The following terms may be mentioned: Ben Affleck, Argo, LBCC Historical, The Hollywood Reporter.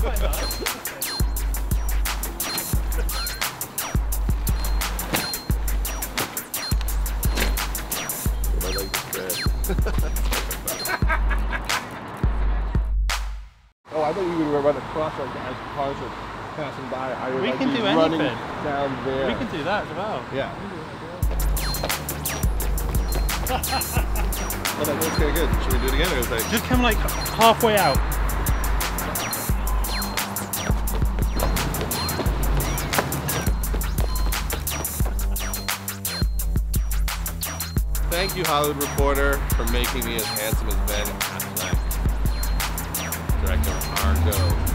Oh, I thought you were run across us as cars are passing by. I would, we like, can do anything down there. We can do that as well. Yeah. Oh, that looks pretty good. Should we do it again, or is that... Just come like halfway out. Thank you, Hollywood Reporter, for making me as handsome as Ben Affleck, director of Argo.